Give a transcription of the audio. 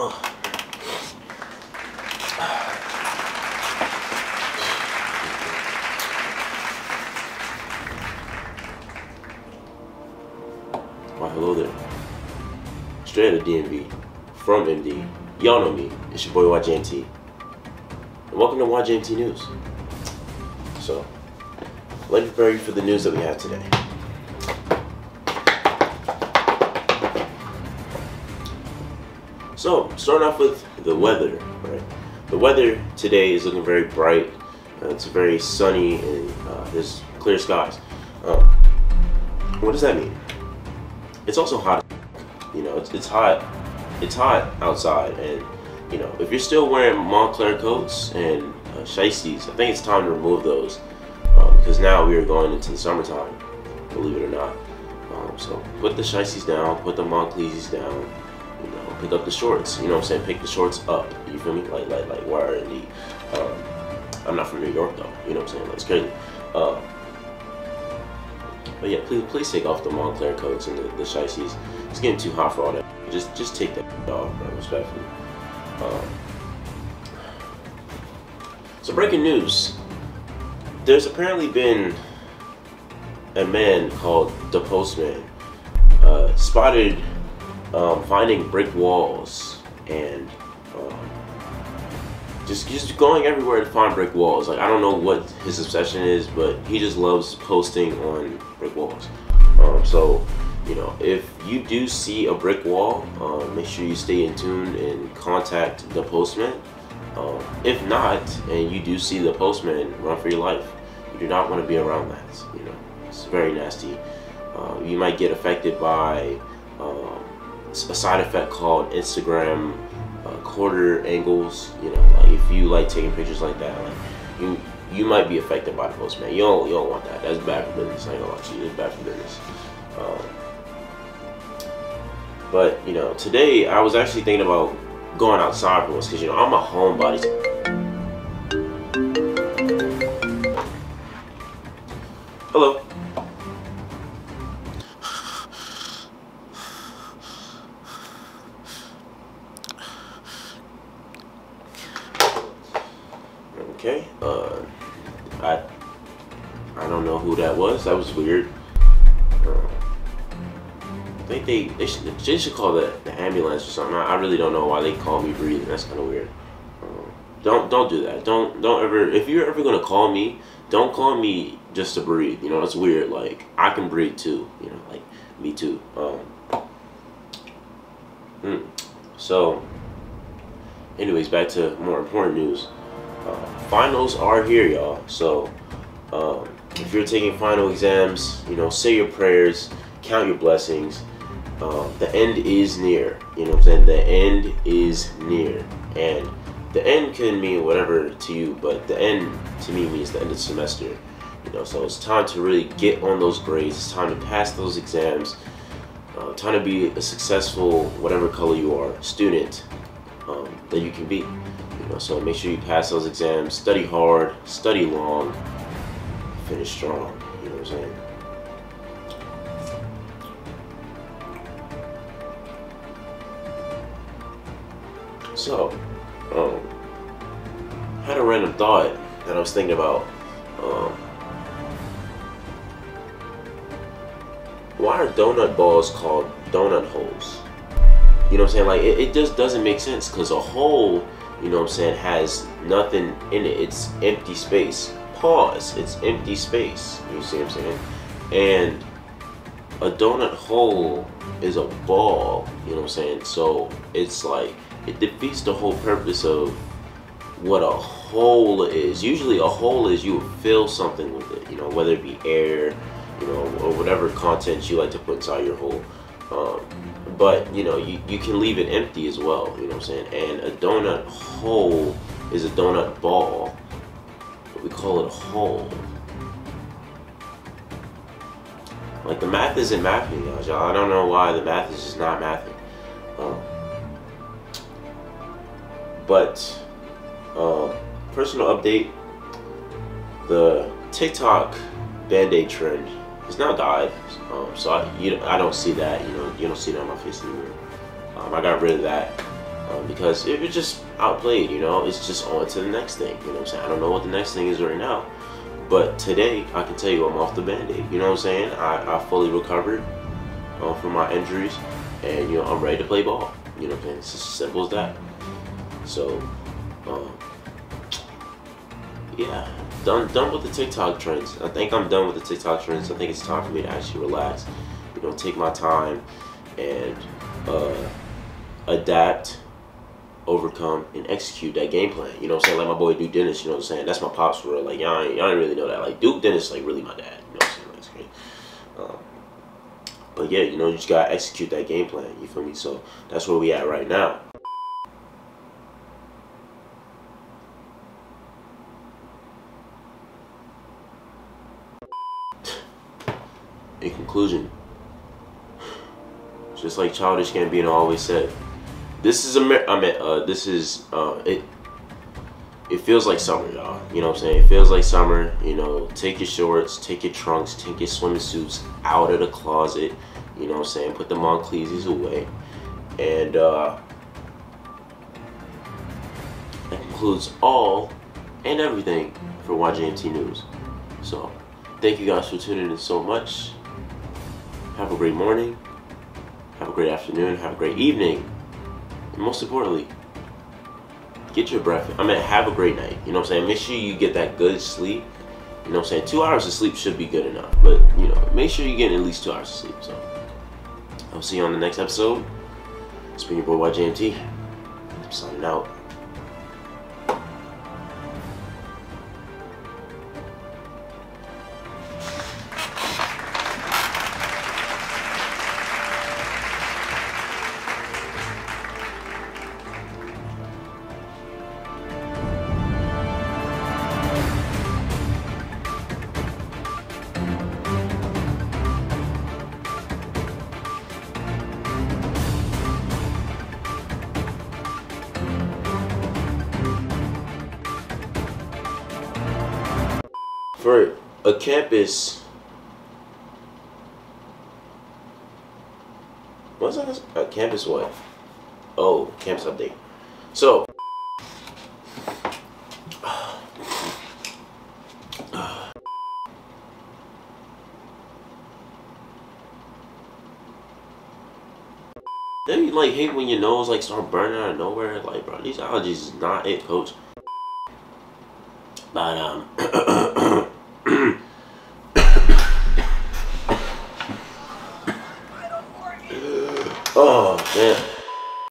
Why, hello there. Straight out of DMV, from MD. Y'all know me. It's your boy YJMT. And welcome to YJMT News. So, let me prepare you for the news that we have today. So, starting off with the weather, right? The weather today is looking very bright. It's very sunny and there's clear skies. What does that mean? It's also hot. You know, it's hot. It's hot outside, and you know, if you're still wearing Montclair coats and Shiesties, I think it's time to remove those because now we are going into the summertime, believe it or not. So put the Shiesties down, put the Montclairs down. You know, pick up the shorts. You know what I'm saying? Pick the shorts up. You feel me? Like YRD. I'm not from New York though. You know what I'm saying? Like, it's crazy. But yeah, please take off the Montclair coats and the Shiesties. It's getting too hot for all that. Just take that off, right? Respectfully. So breaking news. There's apparently been a man called the Postman spotted. Finding brick walls and just going everywhere to find brick walls. Like, I don't know what his obsession is, but he just loves posting on brick walls. So, you know, if you do see a brick wall, make sure you stay in tune and contact the postman. If not, and you do see the postman, run for your life. You do not want to be around that. You know, it's very nasty. You might get affected by a side effect called Instagram quarter angles. You know, like if you like taking pictures like that, like you might be affected by the postman. You don't want that. That's bad for business. I ain't gonna lie to you. It's bad for business. But you know, today I was actually thinking about going outside for once because you know I'm a homebody. Hello. Okay, I don't know who that was. That was weird. I think they should call the ambulance or something. I really don't know why they call me breathing. That's kind of weird. Don't do that. Don't ever. If you're ever gonna call me, don't call me just to breathe. You know, that's weird. Like, I can breathe too. You know, like me too. So, anyways, back to more important news. Finals are here, y'all. So if you're taking final exams, you know, say your prayers, count your blessings. The end is near. You know what I'm saying? The end is near, and the end can mean whatever to you, but the end to me means the end of the semester. You know, so it's time to really get on those grades. It's time to pass those exams. Time to be a successful, whatever color you are, student that you can be. You know, so make sure you pass those exams, study hard, study long, finish strong, you know what I'm saying? So, had a random thought that I was thinking about, why are donut balls called donut holes? You know what I'm saying? Like, it just doesn't make sense, because a hole, you know what I'm saying, has nothing in it. It's empty space. Pause. It's empty space. You see what I'm saying? And a donut hole is a ball. You know what I'm saying? So it's like, it defeats the whole purpose of what a hole is. Usually a hole is you fill something with it, you know, whether it be air, you know, or whatever content you like to put inside your hole. But you know, you can leave it empty as well, you know what I'm saying? And a donut hole is a donut ball, but we call it a hole. Like, the math isn't mathing, y'all. I don't know why the math is just not mathing. But personal update, the TikTok band-aid trend, it's now died, so I don't see that. You know, you don't see that on my face anymore. I got rid of that. because it was just outplayed, you know. It's just on to the next thing, you know what I'm saying? I don't know what the next thing is right now, but today I can tell you I'm off the Band-Aid, you know what I'm saying? I fully recovered from my injuries, and, you know, I'm ready to play ball, you know what I'm saying? It's as simple as that. So, yeah, done with the TikTok trends. I think I'm done with the TikTok trends. I think it's time for me to actually relax, you know, take my time and adapt, overcome, and execute that game plan. You know what I'm saying? Like my boy Duke Dennis, you know what I'm saying? That's my pops for real. Like, y'all ain't really know that. Like, Duke Dennis is, like, really my dad. You know what I'm saying? Like, it's great. But yeah, you know, you just gotta execute that game plan. You feel me? So that's where we at right now. In conclusion, just like Childish Gambino always said, this is it feels like summer, y'all. You know what I'm saying? It feels like summer. You know, take your shorts, take your trunks, take your swimming suits out of the closet. You know what I'm saying? Put the Montclair's away. And that concludes all and everything for YJMT News. So thank you guys for tuning in so much. Have a great morning. Have a great afternoon. Have a great evening. And most importantly, get your breath. I mean, have a great night. You know what I'm saying? Make sure you get that good sleep. You know what I'm saying? 2 hours of sleep should be good enough. But, you know, make sure you get at least 2 hours of sleep. So, I'll see you on the next episode. It's been your boy YJMT. I'm signing out. For a campus, what's that? A campus what? Oh, campus update. So, then you like hate when your nose like start burning out of nowhere. Like, bro, these allergies is not it, coach. But oh man.